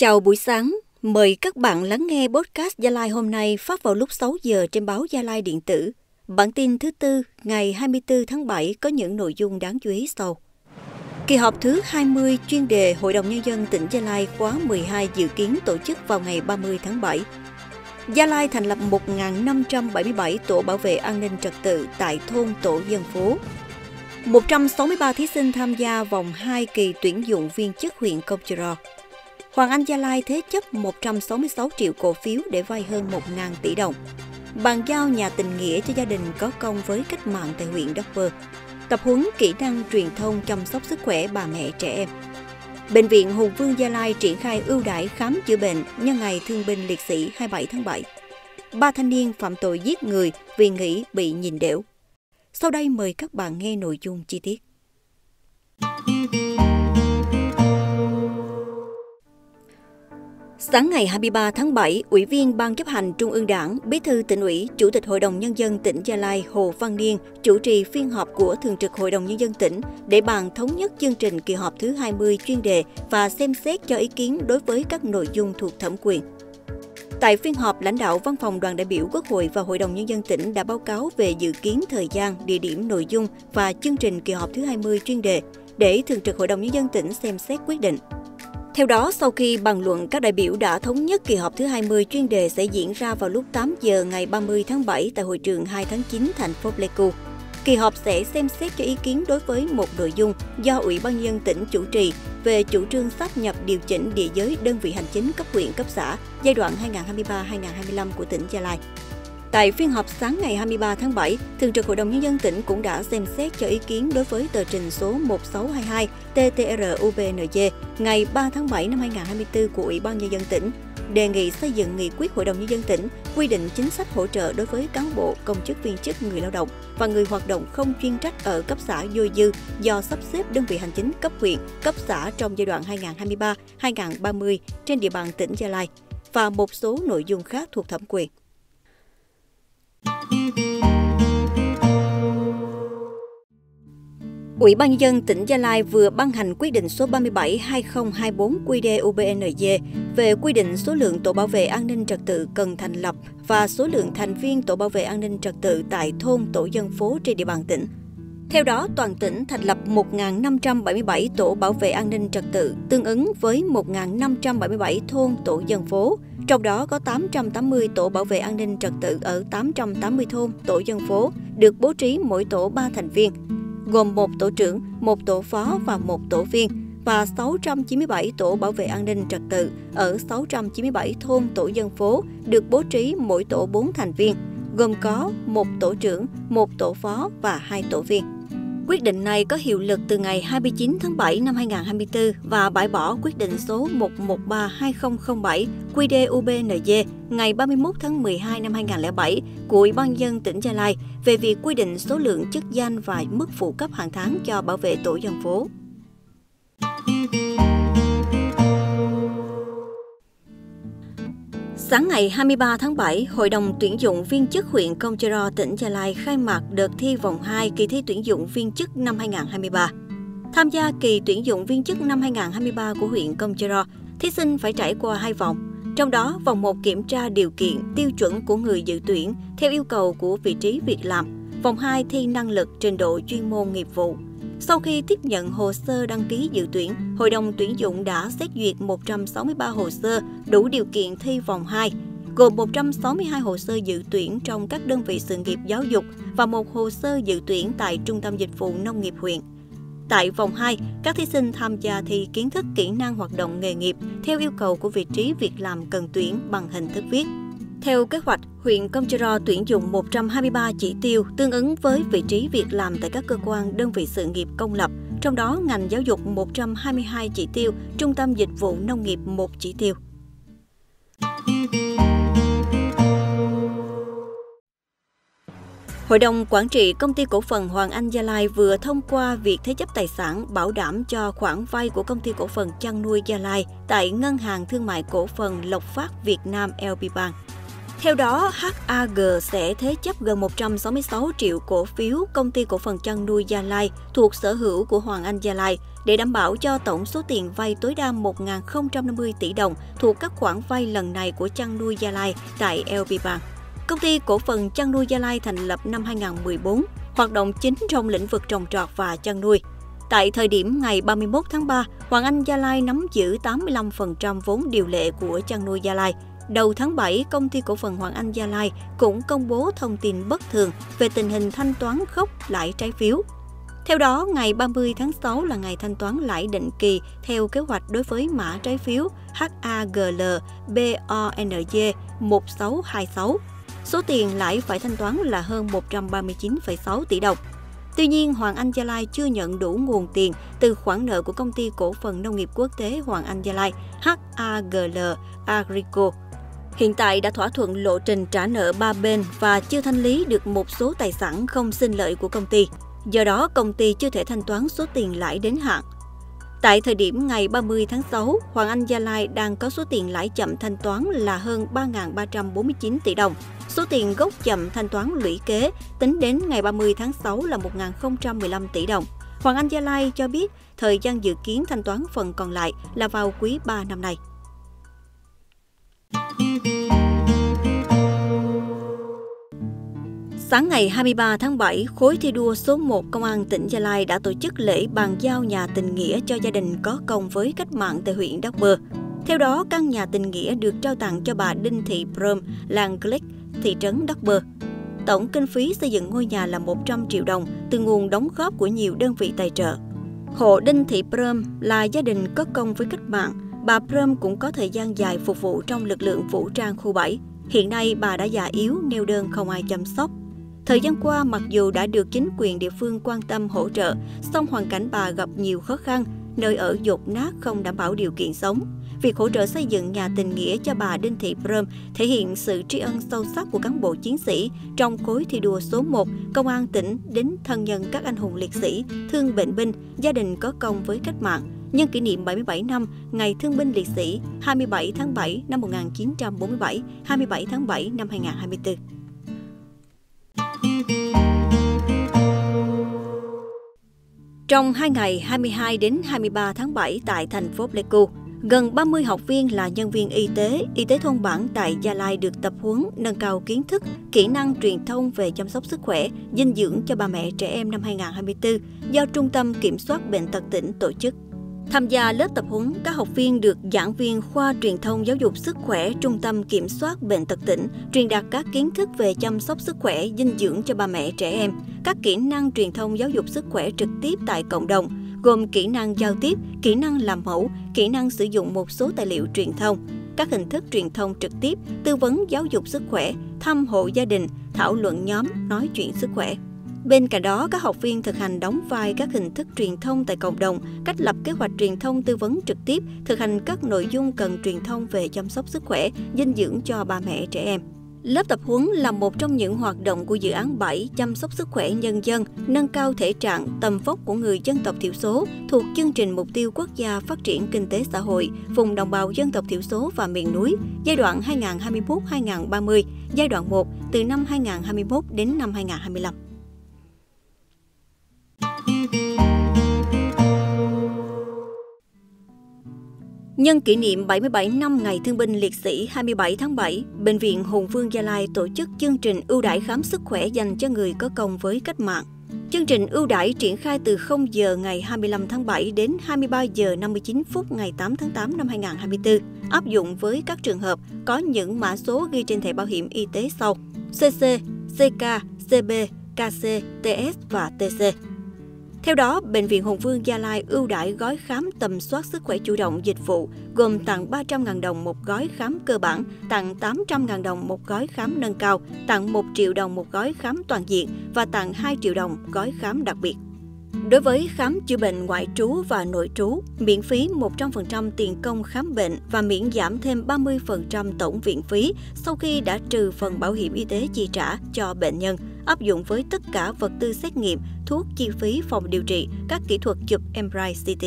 Chào buổi sáng, mời các bạn lắng nghe podcast Gia Lai hôm nay phát vào lúc 6 giờ trên báo Gia Lai điện tử. Bản tin thứ tư ngày 24 tháng 7 có những nội dung đáng chú ý sau. Kỳ họp thứ 20 chuyên đề Hội đồng Nhân dân tỉnh Gia Lai khóa 12 dự kiến tổ chức vào ngày 30 tháng 7. Gia Lai thành lập 1.577 tổ bảo vệ an ninh trật tự tại thôn tổ dân phố. 163 thí sinh tham gia vòng 2 kỳ tuyển dụng viên chức huyện Kông Chro. Hoàng Anh Gia Lai thế chấp 166 triệu cổ phiếu để vay hơn 1.000 tỷ đồng. Bàn giao nhà tình nghĩa cho gia đình có công với cách mạng tại huyện Đak Pơ. Tập huấn kỹ năng truyền thông chăm sóc sức khỏe bà mẹ trẻ em. Bệnh viện Hùng Vương Gia Lai triển khai ưu đãi khám chữa bệnh nhân ngày Thương binh Liệt sĩ 27 tháng 7. 3 thanh niên phạm tội giết người vì nghĩ bị nhìn đểu. Sau đây mời các bạn nghe nội dung chi tiết. Sáng ngày 23 tháng 7, Ủy viên Ban chấp hành Trung ương Đảng, Bí thư Tỉnh ủy, Chủ tịch Hội đồng Nhân dân tỉnh Gia Lai Hồ Văn Niên chủ trì phiên họp của Thường trực Hội đồng Nhân dân tỉnh để bàn thống nhất chương trình kỳ họp thứ 20 chuyên đề và xem xét cho ý kiến đối với các nội dung thuộc thẩm quyền. Tại phiên họp, lãnh đạo Văn phòng Đoàn đại biểu Quốc hội và Hội đồng Nhân dân tỉnh đã báo cáo về dự kiến thời gian, địa điểm, nội dung và chương trình kỳ họp thứ 20 chuyên đề để Thường trực Hội đồng Nhân dân tỉnh xem xét quyết định. Theo đó, sau khi bàn luận, các đại biểu đã thống nhất kỳ họp thứ 20 chuyên đề sẽ diễn ra vào lúc 8 giờ ngày 30 tháng 7 tại hội trường 2 tháng 9 thành phố Pleiku. Kỳ họp sẽ xem xét cho ý kiến đối với một nội dung do Ủy ban Nhân dân tỉnh chủ trì về chủ trương sáp nhập điều chỉnh địa giới đơn vị hành chính cấp huyện cấp xã giai đoạn 2023-2025 của tỉnh Gia Lai. Tại phiên họp sáng ngày 23 tháng 7, Thường trực Hội đồng Nhân dân tỉnh cũng đã xem xét cho ý kiến đối với tờ trình số 1622 TTRUBNJ ngày 3 tháng 7 năm 2024 của Ủy ban Nhân dân tỉnh, đề nghị xây dựng nghị quyết Hội đồng Nhân dân tỉnh quy định chính sách hỗ trợ đối với cán bộ, công chức viên chức, người lao động và người hoạt động không chuyên trách ở cấp xã dôi dư do sắp xếp đơn vị hành chính cấp huyện, cấp xã trong giai đoạn 2023-2030 trên địa bàn tỉnh Gia Lai và một số nội dung khác thuộc thẩm quyền. Ủy ban Nhân dân tỉnh Gia Lai vừa ban hành quyết định số 37/2024 QĐ-UBNJ về quy định số lượng tổ bảo vệ an ninh trật tự cần thành lập và số lượng thành viên tổ bảo vệ an ninh trật tự tại thôn tổ dân phố trên địa bàn tỉnh. Theo đó, toàn tỉnh thành lập 1.577 tổ bảo vệ an ninh trật tự tương ứng với 1.577 thôn tổ dân phố, trong đó có 880 tổ bảo vệ an ninh trật tự ở 880 thôn tổ dân phố, được bố trí mỗi tổ 3 thành viên, gồm 1 tổ trưởng, 1 tổ phó và 1 tổ viên, và 697 tổ bảo vệ an ninh trật tự ở 697 thôn tổ dân phố, được bố trí mỗi tổ 4 thành viên, gồm có 1 tổ trưởng, 1 tổ phó và 2 tổ viên. Quyết định này có hiệu lực từ ngày 29 tháng 7 năm 2024 và bãi bỏ quyết định số 113/2007 QĐ-UBNJ ngày 31 tháng 12 năm 2007 của Ủy ban Nhân dân tỉnh Gia Lai về việc quy định số lượng chức danh và mức phụ cấp hàng tháng cho bảo vệ tổ dân phố. Sáng ngày 23 tháng 7, Hội đồng tuyển dụng viên chức huyện Kông Chro, tỉnh Gia Lai khai mạc đợt thi vòng 2 kỳ thi tuyển dụng viên chức năm 2023. Tham gia kỳ tuyển dụng viên chức năm 2023 của huyện Kông Chro, thí sinh phải trải qua 2 vòng. Trong đó, vòng 1 kiểm tra điều kiện, tiêu chuẩn của người dự tuyển theo yêu cầu của vị trí việc làm. Vòng 2 thi năng lực, trình độ chuyên môn nghiệp vụ. Sau khi tiếp nhận hồ sơ đăng ký dự tuyển, Hội đồng tuyển dụng đã xét duyệt 163 hồ sơ đủ điều kiện thi vòng 2, gồm 162 hồ sơ dự tuyển trong các đơn vị sự nghiệp giáo dục và 1 hồ sơ dự tuyển tại Trung tâm Dịch vụ Nông nghiệp huyện. Tại vòng 2, các thí sinh tham gia thi kiến thức kỹ năng hoạt động nghề nghiệp theo yêu cầu của vị trí việc làm cần tuyển bằng hình thức viết. Theo kế hoạch, huyện Kông Chro tuyển dụng 123 chỉ tiêu tương ứng với vị trí việc làm tại các cơ quan đơn vị sự nghiệp công lập, trong đó ngành giáo dục 122 chỉ tiêu, trung tâm dịch vụ nông nghiệp 1 chỉ tiêu. Hội đồng Quản trị Công ty Cổ phần Hoàng Anh Gia Lai vừa thông qua việc thế chấp tài sản bảo đảm cho khoản vay của Công ty Cổ phần Chăn nuôi Gia Lai tại Ngân hàng Thương mại Cổ phần Lộc Phát Việt Nam LPBank. Theo đó, HAG sẽ thế chấp gần 166 triệu cổ phiếu công ty cổ phần chăn nuôi Gia Lai thuộc sở hữu của Hoàng Anh Gia Lai để đảm bảo cho tổng số tiền vay tối đa 1.050 tỷ đồng thuộc các khoản vay lần này của chăn nuôi Gia Lai tại LPBank. Công ty cổ phần chăn nuôi Gia Lai thành lập năm 2014, hoạt động chính trong lĩnh vực trồng trọt và chăn nuôi. Tại thời điểm ngày 31 tháng 3, Hoàng Anh Gia Lai nắm giữ 85% vốn điều lệ của chăn nuôi Gia Lai. Đầu tháng 7, công ty cổ phần Hoàng Anh Gia Lai cũng công bố thông tin bất thường về tình hình thanh toán gốc lãi trái phiếu. Theo đó, ngày 30 tháng 6 là ngày thanh toán lãi định kỳ theo kế hoạch đối với mã trái phiếu HAGL-BONG-1626. Số tiền lãi phải thanh toán là hơn 139,6 tỷ đồng. Tuy nhiên, Hoàng Anh Gia Lai chưa nhận đủ nguồn tiền từ khoản nợ của Công ty Cổ phần Nông nghiệp Quốc tế Hoàng Anh Gia Lai HAGL-Agrico. Hiện tại đã thỏa thuận lộ trình trả nợ ba bên và chưa thanh lý được một số tài sản không sinh lợi của công ty. Do đó, công ty chưa thể thanh toán số tiền lãi đến hạn. Tại thời điểm ngày 30 tháng 6, Hoàng Anh Gia Lai đang có số tiền lãi chậm thanh toán là hơn 3.349 tỷ đồng. Số tiền gốc chậm thanh toán lũy kế tính đến ngày 30 tháng 6 là 1.015 tỷ đồng. Hoàng Anh Gia Lai cho biết thời gian dự kiến thanh toán phần còn lại là vào quý 3 năm nay. Sáng ngày 23 tháng 7, khối thi đua số 1 Công an tỉnh Gia Lai đã tổ chức lễ bàn giao nhà tình nghĩa cho gia đình có công với cách mạng tại huyện Đak Pơ. Theo đó, căn nhà tình nghĩa được trao tặng cho bà Đinh Thị Prum, làng Click, thị trấn Đak Pơ. Tổng kinh phí xây dựng ngôi nhà là 100 triệu đồng từ nguồn đóng góp của nhiều đơn vị tài trợ. Hộ Đinh Thị Prum là gia đình có công với cách mạng. Bà Prum cũng có thời gian dài phục vụ trong lực lượng vũ trang khu 7. Hiện nay, bà đã già yếu, neo đơn không ai chăm sóc. Thời gian qua, mặc dù đã được chính quyền địa phương quan tâm hỗ trợ, song hoàn cảnh bà gặp nhiều khó khăn, nơi ở dột nát không đảm bảo điều kiện sống. Việc hỗ trợ xây dựng nhà tình nghĩa cho bà Đinh Thị Prum thể hiện sự tri ân sâu sắc của cán bộ chiến sĩ trong khối thi đua số 1, Công an tỉnh đến thân nhân các anh hùng liệt sĩ, thương bệnh binh, gia đình có công với cách mạng, nhân kỷ niệm 77 năm Ngày Thương binh Liệt sĩ 27 tháng 7 năm 1947, 27 tháng 7 năm 2024. Trong 2 ngày 22 đến 23 tháng 7 tại thành phố Pleiku, gần 30 học viên là nhân viên y tế thôn bản tại Gia Lai được tập huấn nâng cao kiến thức, kỹ năng truyền thông về chăm sóc sức khỏe, dinh dưỡng cho bà mẹ trẻ em năm 2024 do Trung tâm Kiểm soát Bệnh tật tỉnh tổ chức. Tham gia lớp tập huấn, các học viên được giảng viên khoa truyền thông giáo dục sức khỏe Trung tâm Kiểm soát Bệnh tật tỉnh truyền đạt các kiến thức về chăm sóc sức khỏe, dinh dưỡng cho bà mẹ trẻ em, các kỹ năng truyền thông giáo dục sức khỏe trực tiếp tại cộng đồng, gồm kỹ năng giao tiếp, kỹ năng làm mẫu, kỹ năng sử dụng một số tài liệu truyền thông, các hình thức truyền thông trực tiếp, tư vấn giáo dục sức khỏe, thăm hộ gia đình, thảo luận nhóm, nói chuyện sức khỏe. Bên cạnh đó, các học viên thực hành đóng vai các hình thức truyền thông tại cộng đồng, cách lập kế hoạch truyền thông tư vấn trực tiếp, thực hành các nội dung cần truyền thông về chăm sóc sức khỏe, dinh dưỡng cho bà mẹ trẻ em. Lớp tập huấn là một trong những hoạt động của dự án 7 chăm sóc sức khỏe nhân dân, nâng cao thể trạng, tầm vóc của người dân tộc thiểu số thuộc chương trình Mục tiêu Quốc gia Phát triển Kinh tế Xã hội, vùng đồng bào dân tộc thiểu số và miền núi, giai đoạn 2021-2030, giai đoạn 1 từ năm 2021 đến năm 2025. Nhân kỷ niệm 77 năm Ngày Thương binh Liệt sĩ 27 tháng 7, Bệnh viện Hùng Vương Gia Lai tổ chức chương trình ưu đãi khám sức khỏe dành cho người có công với cách mạng. Chương trình ưu đãi triển khai từ 0 giờ ngày 25 tháng 7 đến 23 giờ 59 phút ngày 8 tháng 8 năm 2024, áp dụng với các trường hợp có những mã số ghi trên thẻ bảo hiểm y tế sau: CC, CK, CB, KC, TS và TC. Theo đó, Bệnh viện Hùng Vương Gia Lai ưu đãi gói khám tầm soát sức khỏe chủ động dịch vụ, gồm tặng 300.000 đồng một gói khám cơ bản, tặng 800.000 đồng một gói khám nâng cao, tặng 1 triệu đồng một gói khám toàn diện và tặng 2 triệu đồng gói khám đặc biệt. Đối với khám chữa bệnh ngoại trú và nội trú, miễn phí 100% tiền công khám bệnh và miễn giảm thêm 30% tổng viện phí sau khi đã trừ phần bảo hiểm y tế chi trả cho bệnh nhân, áp dụng với tất cả vật tư xét nghiệm, thuốc, chi phí phòng điều trị, các kỹ thuật chụp MRI CT.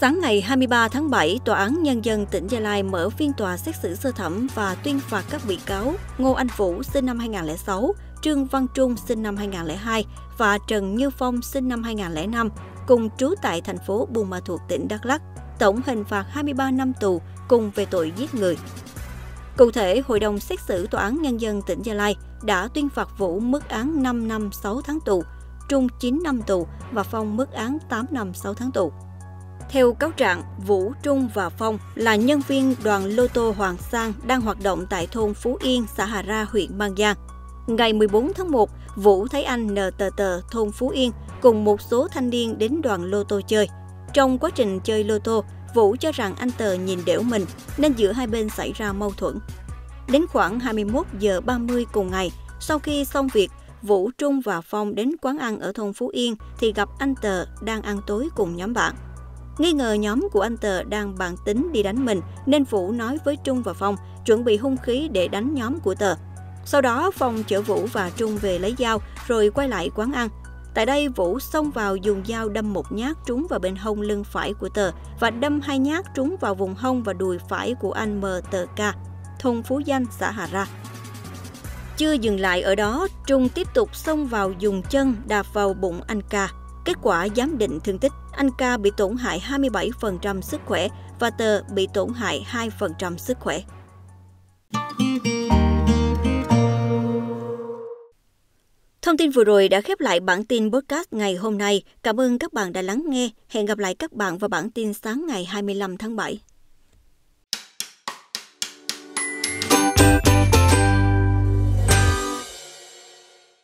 Sáng ngày 23 tháng 7, Tòa án Nhân dân tỉnh Gia Lai mở phiên tòa xét xử sơ thẩm và tuyên phạt các bị cáo Ngô Anh Vũ sinh năm 2006, Trương Văn Trung sinh năm 2002 và Trần Như Phong sinh năm 2005, cùng trú tại thành phố Buôn Ma Thuột, tỉnh Đắk Lắk, tổng hình phạt 23 năm tù cùng về tội giết người. Cụ thể, Hội đồng xét xử Tòa án Nhân dân tỉnh Gia Lai đã tuyên phạt Vũ mức án 5 năm 6 tháng tù, Trung 9 năm tù và Phong mức án 8 năm 6 tháng tù. Theo cáo trạng, Vũ, Trung và Phong là nhân viên đoàn lô tô Hoàng Sang đang hoạt động tại thôn Phú Yên, xã Hà Ra, huyện Mang Yang. Ngày 14 tháng 1, Vũ thấy anh NTT thôn Phú Yên cùng một số thanh niên đến đoàn lô tô chơi. Trong quá trình chơi lô tô, Vũ cho rằng anh Tờ nhìn đểu mình nên giữa hai bên xảy ra mâu thuẫn. Đến khoảng 21 giờ 30 cùng ngày, sau khi xong việc, Vũ, Trung và Phong đến quán ăn ở thôn Phú Yên thì gặp anh Tờ đang ăn tối cùng nhóm bạn. Nghi ngờ nhóm của anh Tờ đang bàn tính đi đánh mình nên Vũ nói với Trung và Phong chuẩn bị hung khí để đánh nhóm của Tờ. Sau đó, Phong chở Vũ và Trung về lấy dao rồi quay lại quán ăn. Tại đây, Vũ xông vào dùng dao đâm một nhát trúng vào bên hông lưng phải của Tờ và đâm hai nhát trúng vào vùng hông và đùi phải của anh MTK, thôn Phú Danh, xã Hà Ra. Chưa dừng lại ở đó, Trung tiếp tục xông vào dùng chân đạp vào bụng anh K. Kết quả giám định thương tích, anh K bị tổn hại 27% sức khỏe và Tờ bị tổn hại 2% sức khỏe. Thông tin vừa rồi đã khép lại bản tin podcast ngày hôm nay. Cảm ơn các bạn đã lắng nghe. Hẹn gặp lại các bạn vào bản tin sáng ngày 25 tháng 7.